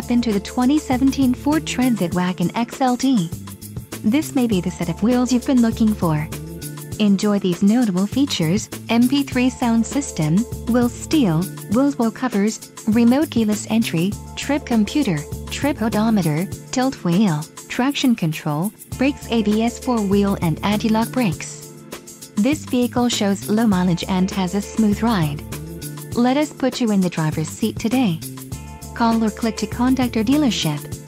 step into the 2017 Ford Transit Wagon XLT. This may be the set of wheels you've been looking for. Enjoy these notable features: MP3 sound system, wheel steel, wheel covers, remote keyless entry, trip computer, trip odometer, tilt wheel, traction control, brakes ABS 4-wheel and anti-lock brakes. This vehicle shows low mileage and has a smooth ride. Let us put you in the driver's seat today. Call or click to contact our dealership.